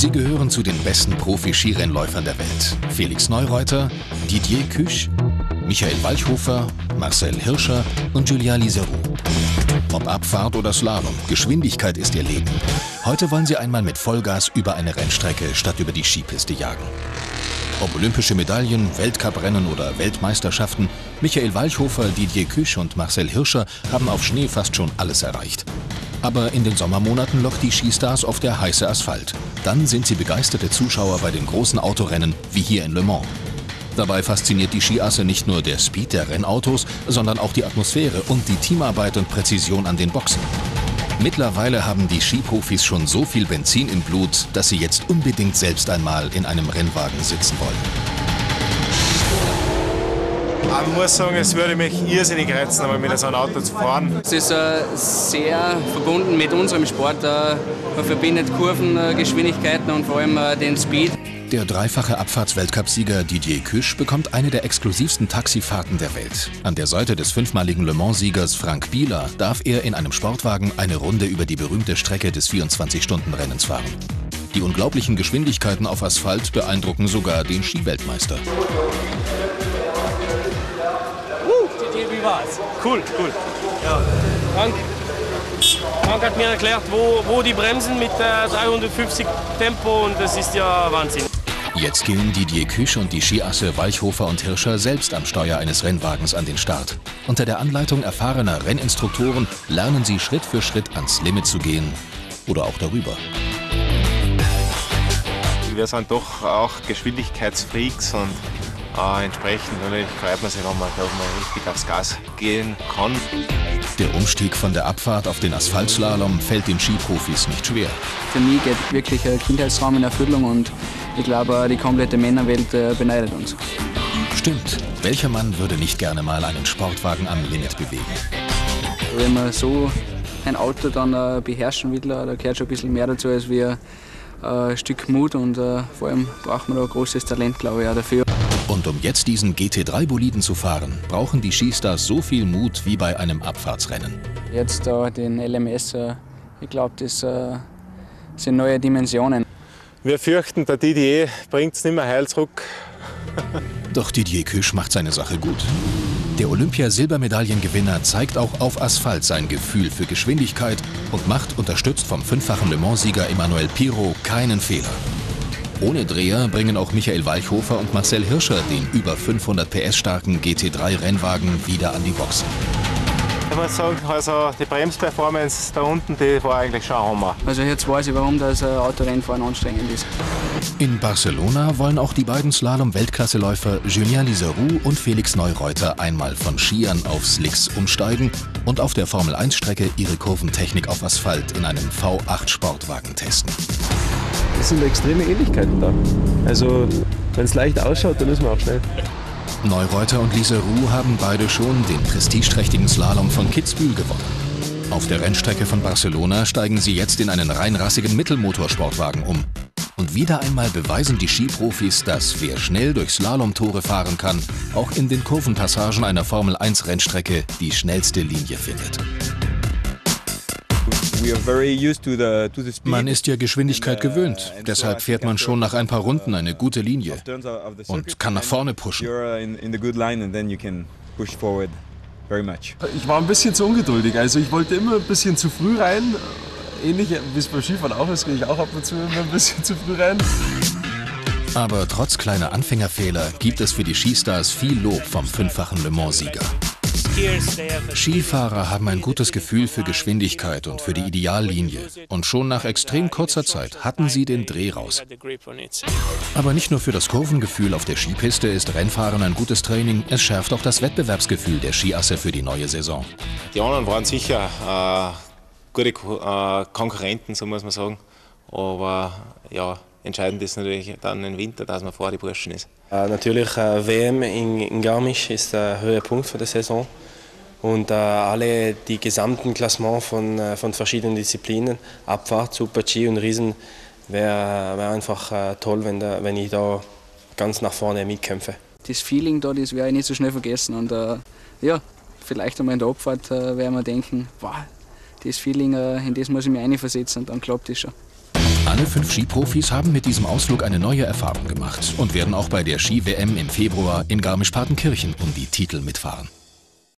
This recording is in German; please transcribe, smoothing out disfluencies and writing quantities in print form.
Sie gehören zu den besten Profi-Skirennläufern der Welt. Felix Neureuther, Didier Cuche, Michael Walchhofer, Marcel Hirscher und Julien Lizeroux. Ob Abfahrt oder Slalom, Geschwindigkeit ist ihr Leben. Heute wollen sie einmal mit Vollgas über eine Rennstrecke statt über die Skipiste jagen. Ob olympische Medaillen, Weltcuprennen oder Weltmeisterschaften, Michael Walchhofer, Didier Cuche und Marcel Hirscher haben auf Schnee fast schon alles erreicht. Aber in den Sommermonaten lockt die Skistars oft der heiße Asphalt. Dann sind sie begeisterte Zuschauer bei den großen Autorennen, wie hier in Le Mans. Dabei fasziniert die Skiasse nicht nur der Speed der Rennautos, sondern auch die Atmosphäre und die Teamarbeit und Präzision an den Boxen. Mittlerweile haben die Skiprofis schon so viel Benzin im Blut, dass sie jetzt unbedingt selbst einmal in einem Rennwagen sitzen wollen. Aber ich muss sagen, es würde mich irrsinnig reizen, einmal mit so einem Auto zu fahren. Es ist sehr verbunden mit unserem Sport. Man verbindet Kurven, Geschwindigkeiten und vor allem den Speed. Der dreifache Abfahrts-Weltcup-Sieger Didier Cuche bekommt eine der exklusivsten Taxifahrten der Welt. An der Seite des fünfmaligen Le Mans-Siegers Frank Biela darf er in einem Sportwagen eine Runde über die berühmte Strecke des 24-Stunden-Rennens fahren. Die unglaublichen Geschwindigkeiten auf Asphalt beeindrucken sogar den Skiweltmeister. Didier, wie war's? Cool. Ja. Frank hat mir erklärt, wo die Bremsen mit 350 Tempo, und das ist ja Wahnsinn. Jetzt gehen Didier Cuche und die Skiasse Walchhofer und Hirscher selbst am Steuer eines Rennwagens an den Start. Unter der Anleitung erfahrener Renninstruktoren lernen sie Schritt für Schritt ans Limit zu gehen oder auch darüber. Wir sind doch auch Geschwindigkeitsfreaks und entsprechend freut man sich, wenn man richtig aufs Gas gehen kann. Der Umstieg von der Abfahrt auf den Asphaltslalom fällt den Skiprofis nicht schwer. Für mich geht wirklich ein Kindheitstraum in Erfüllung, und ich glaube, die komplette Männerwelt beneidet uns. Stimmt, welcher Mann würde nicht gerne mal einen Sportwagen am Limit bewegen? Wenn man so ein Auto dann beherrschen will, da gehört schon ein bisschen mehr dazu als wir ein Stück Mut, und vor allem braucht man da ein großes Talent, glaube ich, auch dafür. Und um jetzt diesen GT3-Boliden zu fahren, brauchen die Skistars so viel Mut wie bei einem Abfahrtsrennen. Jetzt den LMS, ich glaube, das sind neue Dimensionen. Wir fürchten, der Didier bringt es nicht mehr heil zurück. Doch Didier Cuche macht seine Sache gut. Der Olympia-Silbermedaillengewinner zeigt auch auf Asphalt sein Gefühl für Geschwindigkeit und macht, unterstützt vom fünffachen Le Mans-Sieger Emmanuel Piro, keinen Fehler. Ohne Dreher bringen auch Michael Walchhofer und Marcel Hirscher den über 500 PS starken GT3-Rennwagen wieder an die Boxen. Ich muss sagen, also die Bremsperformance da unten, die war eigentlich schon Hammer. Also jetzt weiß ich, warum das Autorennfahren anstrengend ist. In Barcelona wollen auch die beiden Slalom-Weltklasseläufer Julien Lizeroux und Felix Neureuther einmal von Skiern auf Slicks umsteigen und auf der Formel-1-Strecke ihre Kurventechnik auf Asphalt in einem V8-Sportwagen testen. Es sind extreme Ähnlichkeiten da. Also, wenn es leicht ausschaut, dann ist man auch schnell. Neureuther und Lizeroux haben beide schon den prestigeträchtigen Slalom von Kitzbühel gewonnen. Auf der Rennstrecke von Barcelona steigen sie jetzt in einen reinrassigen Mittelmotorsportwagen um. Und wieder einmal beweisen die Skiprofis, dass wer schnell durch Slalomtore fahren kann, auch in den Kurvenpassagen einer Formel-1-Rennstrecke die schnellste Linie findet. Man ist ja Geschwindigkeit gewöhnt, deshalb fährt man schon nach ein paar Runden eine gute Linie und kann nach vorne pushen. Ich war ein bisschen zu ungeduldig, also ich wollte immer ein bisschen zu früh rein, ähnlich wie es beim Skifahren auch ist, gehe ich auch ab und zu immer ein bisschen zu früh rein. Aber trotz kleiner Anfängerfehler gibt es für die Skistars viel Lob vom fünffachen Le Mans-Sieger. Skifahrer haben ein gutes Gefühl für Geschwindigkeit und für die Ideallinie. Und schon nach extrem kurzer Zeit hatten sie den Dreh raus. Aber nicht nur für das Kurvengefühl auf der Skipiste ist Rennfahren ein gutes Training, es schärft auch das Wettbewerbsgefühl der Skiasse für die neue Saison. Die anderen waren sicher gute Konkurrenten, so muss man sagen. Aber ja, entscheidend ist natürlich dann im Winter, dass man vor die Burschen ist. Natürlich, WM in Garmisch ist der Höhepunkt für die Saison. Und alle die gesamten Klassements von verschiedenen Disziplinen, Abfahrt, Super-G und Riesen, wäre einfach toll, wenn ich da ganz nach vorne mitkämpfe. Das Feeling da, das werde ich nicht so schnell vergessen. Und ja, vielleicht einmal in der Abfahrt werden wir denken, wow, das Feeling, in das muss ich mich reinversetzen, und dann klappt das schon. Alle 5 Skiprofis haben mit diesem Ausflug eine neue Erfahrung gemacht und werden auch bei der Ski-WM im Februar in Garmisch-Partenkirchen um die Titel mitfahren.